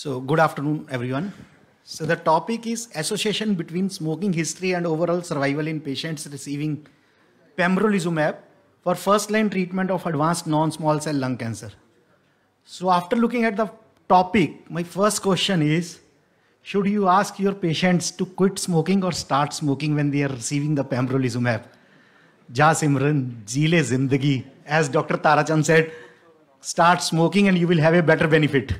So good afternoon, everyone. So the topic is association between smoking history and overall survival in patients receiving pembrolizumab for first-line treatment of advanced non-small cell lung cancer. So after looking at the topic, my first question is, should you ask your patients to quit smoking or start smoking when they are receiving the pembrolizumab? Ja Simran, Jeele Zindagi. As Dr. Tarachand said, start smoking and you will have a better benefit.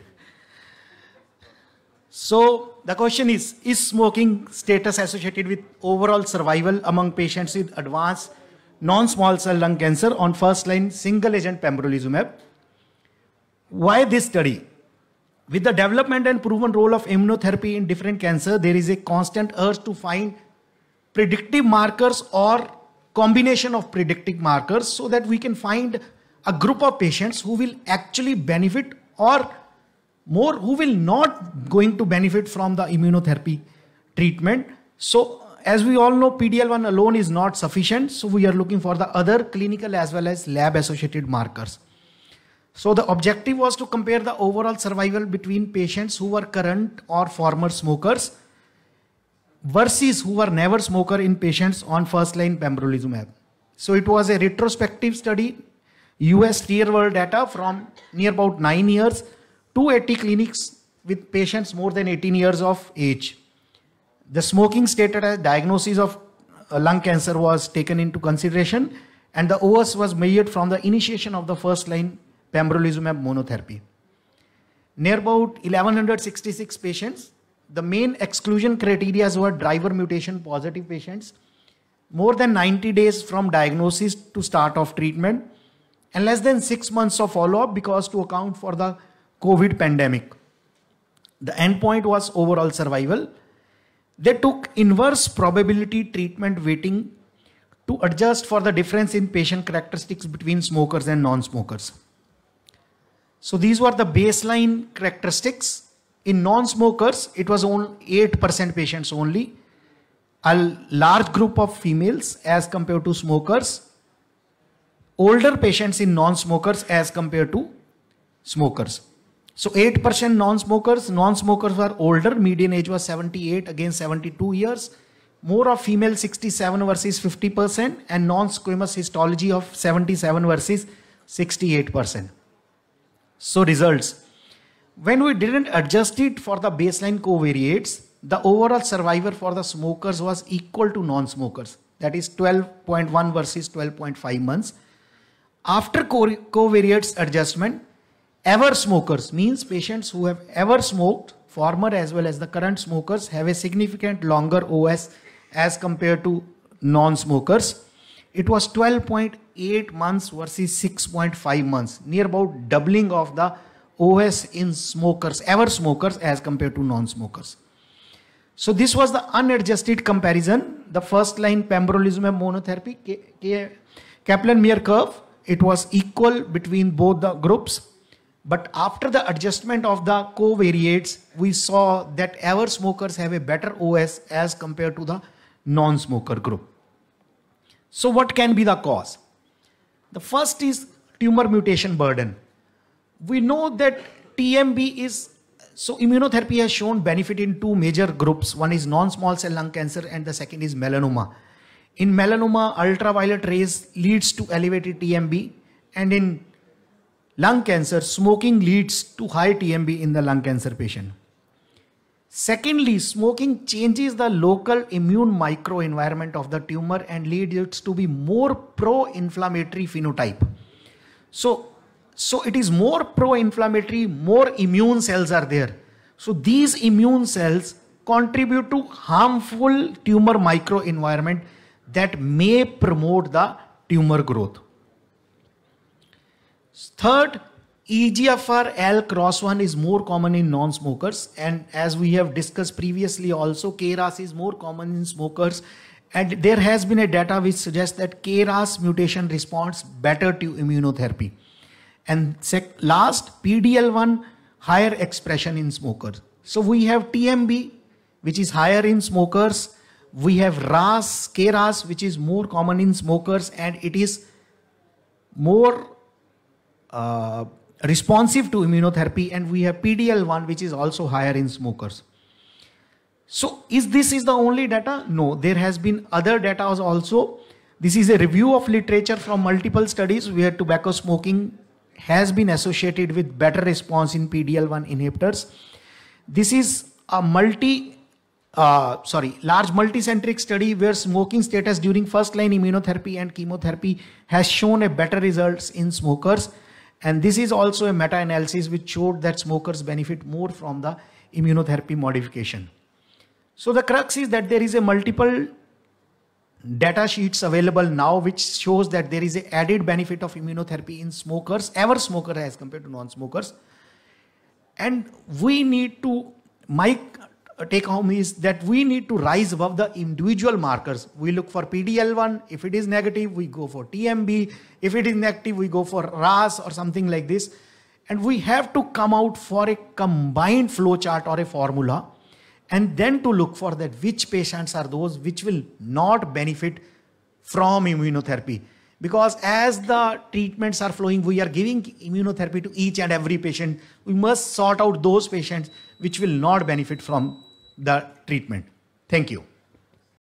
So the question is smoking status associated with overall survival among patients with advanced non-small cell lung cancer on first-line single-agent pembrolizumab? Why this study? With the development and proven role of immunotherapy in different cancer, there is a constant urge to find predictive markers or combination of predictive markers so that we can find a group of patients who will actually benefit or more who will not going to benefit from the immunotherapy treatment. So as we all know, PD-L1 alone is not sufficient. So we are looking for the other clinical as well as lab associated markers. So the objective was to compare the overall survival between patients who were current or former smokers versus who were never smoker in patients on first line pembrolizumab. So it was a retrospective study, US real world data from near about 9 years, 280 clinics with patients more than 18 years of age. The smoking status as diagnosis of lung cancer was taken into consideration and the OS was measured from the initiation of the first line pembrolizumab monotherapy. Near about 1166 patients. The main exclusion criteria were driver mutation positive patients, more than 90 days from diagnosis to start of treatment, and less than 6 months of follow-up because to account for the COVID pandemic. The endpoint was overall survival. They took inverse probability treatment weighting to adjust for the difference in patient characteristics between smokers and non-smokers. So these were the baseline characteristics. In non-smokers, it was only 8% patients only, a large group of females as compared to smokers, older patients in non-smokers as compared to smokers. So 8% non-smokers, non-smokers were older, median age was 78 against 72 years, more of female 67 versus 50% and non-squamous histology of 77 versus 68%. So results, when we didn't adjust it for the baseline covariates, the overall survival for the smokers was equal to non-smokers. That is 12.1 versus 12.5 months. After covariates adjustment, ever smokers means patients who have ever smoked, former as well as the current smokers, have a significant longer OS as compared to non-smokers. It was 12.8 months versus 6.5 months, near about doubling of the OS in smokers, ever smokers as compared to non-smokers. So this was the unadjusted comparison, the first line pembrolizumab monotherapy, Kaplan-Meier curve, it was equal between both the groups. But after the adjustment of the covariates, we saw that ever smokers have a better OS as compared to the non-smoker group. So what can be the cause? The first is tumor mutation burden. We know that TMB is, so immunotherapy has shown benefit in two major groups. One is non-small cell lung cancer and the second is melanoma. In melanoma, ultraviolet rays leads to elevated TMB, and in lung cancer, smoking leads to high TMB in the lung cancer patient. Secondly, smoking changes the local immune microenvironment of the tumor and leads it to be more pro-inflammatory phenotype. So it is more pro-inflammatory, more immune cells are there. So these immune cells contribute to harmful tumor microenvironment that may promote the tumor growth. Third, EGFR KRAS1 is more common in non-smokers, and as we have discussed previously also, KRAS is more common in smokers, and there has been a data which suggests that KRAS mutation responds better to immunotherapy. And last, PD-L1 higher expression in smokers. So we have TMB, which is higher in smokers. We have RAS, KRAS, which is more common in smokers, and it is more responsive to immunotherapy, and we have PD-L1, which is also higher in smokers. So is this the only data? No, there has been other data also. This is a review of literature from multiple studies where tobacco smoking has been associated with better response in PD-L1 inhibitors. This is a large multicentric study where smoking status during first-line immunotherapy and chemotherapy has shown a better results in smokers. And this is also a meta-analysis which showed that smokers benefit more from the immunotherapy modification. So the crux is that there is a multiple data sheets available now which shows that there is an added benefit of immunotherapy in smokers, ever smoker as compared to non-smokers. And we need to, my take home is that we need to rise above the individual markers. We look for PD-L1, if it is negative we go for TMB, if it is negative we go for KRAS or something like this. And we have to come out for a combined flowchart or a formula, and then to look for that which patients are those which will not benefit from immunotherapy. Because as the treatments are flowing, we are giving immunotherapy to each and every patient. We must sort out those patients which will not benefit from the treatment. Thank you.